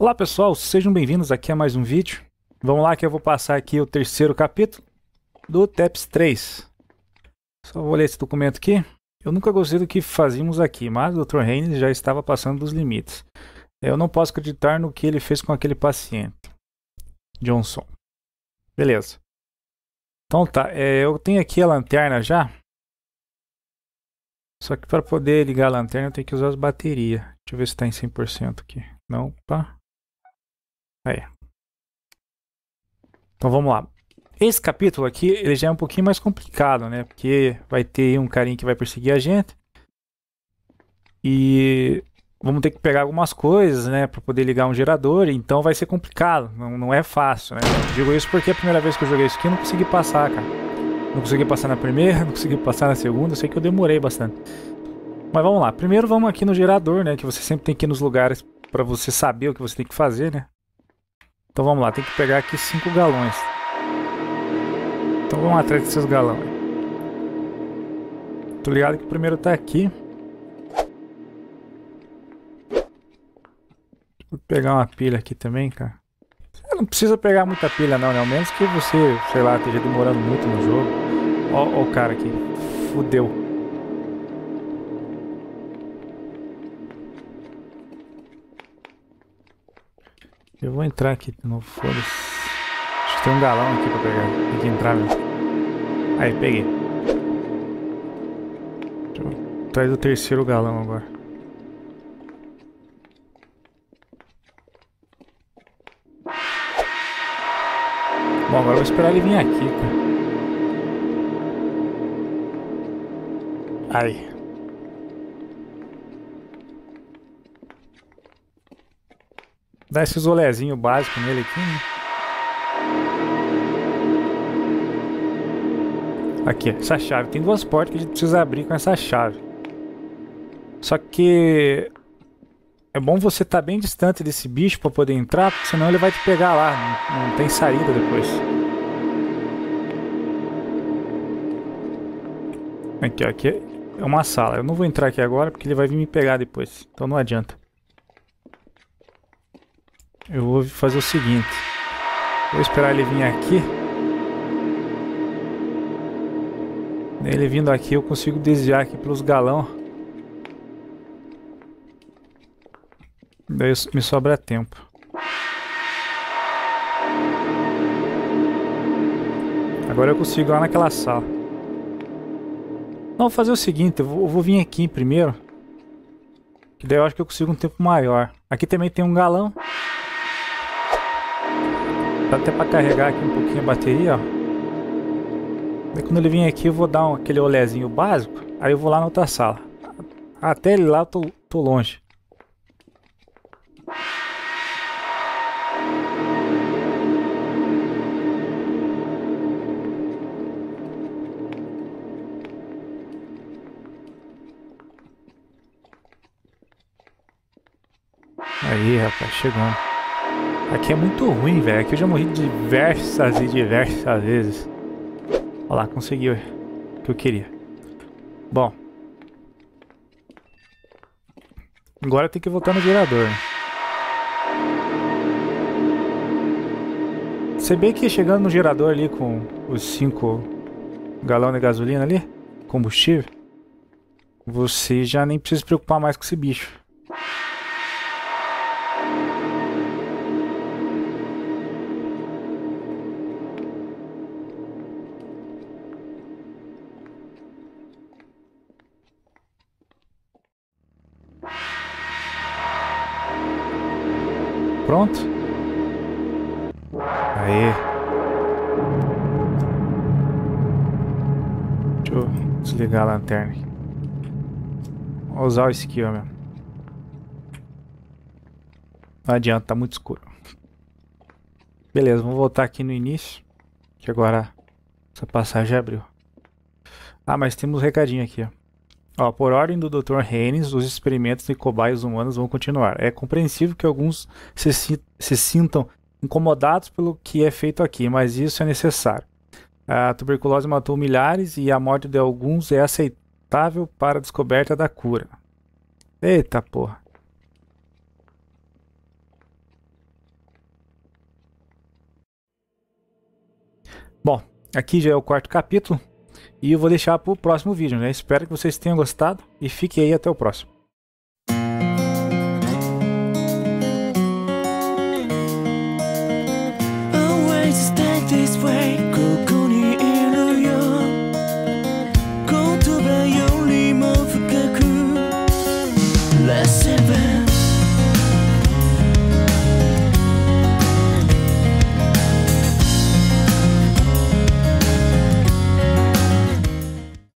Olá pessoal, sejam bem-vindos aqui a mais um vídeo. Vamos lá que eu vou passar aqui o terceiro capítulo do TAPS 3. Só vou ler esse documento aqui. Eu nunca gostei do que fazíamos aqui, mas o Dr. Haines já estava passando dos limites. Eu não posso acreditar no que ele fez com aquele paciente. Johnson. Beleza. Então tá, eu tenho aqui a lanterna já. Só que para poder ligar a lanterna eu tenho que usar as baterias. Deixa eu ver se está em 100% aqui. Não, pá. Aí. Então vamos lá. Esse capítulo aqui, ele já é um pouquinho mais complicado, né? Porque vai ter um carinha que vai perseguir a gente. E vamos ter que pegar algumas coisas, né? Pra poder ligar um gerador. Então vai ser complicado. Não é fácil, né? Eu digo isso porque a primeira vez que eu joguei isso aqui eu não consegui passar, cara. Não consegui passar na primeira, não consegui passar na segunda. Eu sei que eu demorei bastante. Mas vamos lá. Primeiro vamos aqui no gerador, né? Que você sempre tem que ir nos lugares pra você saber o que você tem que fazer, né? Então vamos lá, tem que pegar aqui 5 galões. Então vamos atrás desses galões. Tô ligado que o primeiro tá aqui. Vou pegar uma pilha aqui também, cara. Você não precisa pegar muita pilha não, né? Ao menos que você, sei lá, esteja demorando muito no jogo. Ó o cara aqui. Fudeu. Eu vou entrar aqui de novo, foda-se. Acho que tem um galão aqui pra pegar. Tem que entrar mesmo. Aí, peguei. Deixa eu atrás do terceiro galão agora. Bom, agora eu vou esperar ele vir aqui, cara. Aí. Dá esse isolézinho básico nele aqui, né? Aqui, essa chave. Tem duas portas que a gente precisa abrir com essa chave. Só que é bom você estar bem distante desse bicho para poder entrar, porque senão ele vai te pegar lá. Não tem saída depois. Aqui, ó, aqui é uma sala. Eu não vou entrar aqui agora porque ele vai vir me pegar depois. Então não adianta. Eu vou fazer o seguinte. Vou esperar ele vir aqui. Ele vindo aqui eu consigo desviar aqui pelos galão. Daí me sobra tempo. Agora eu consigo ir lá naquela sala. Não, vou fazer o seguinte. Eu vou vir aqui primeiro. Que daí eu acho que eu consigo um tempo maior. Aqui também tem um galão. Dá até pra carregar aqui um pouquinho a bateria, ó. Daí quando ele vir aqui eu vou dar aquele olézinho básico. Aí eu vou lá na outra sala. Até ele lá eu tô longe. Aí, rapaz, chegando. Aqui é muito ruim, velho. Aqui eu já morri diversas vezes. Olha lá, consegui o que eu queria. Bom. Agora eu tenho que voltar no gerador. Se bem que chegando no gerador ali com os 5 galões de gasolina ali, combustível, você já nem precisa se preocupar mais com esse bicho. Pronto? Aê! Deixa eu desligar a lanterna aqui. Vou usar o skill mesmo. Não adianta, tá muito escuro. Beleza, vamos voltar aqui no início. Que agora essa passagem abriu. Ah, mas temos um recadinho aqui, ó. Ó, por ordem do Dr. Haines, os experimentos de cobaias humanos vão continuar. É compreensível que alguns se sintam incomodados pelo que é feito aqui, mas isso é necessário. A tuberculose matou milhares e a morte de alguns é aceitável para a descoberta da cura. Eita porra. Bom, aqui já é o quarto capítulo e eu vou deixar para o próximo vídeo, né? Espero que vocês tenham gostado e fiquem aí até o próximo. Let's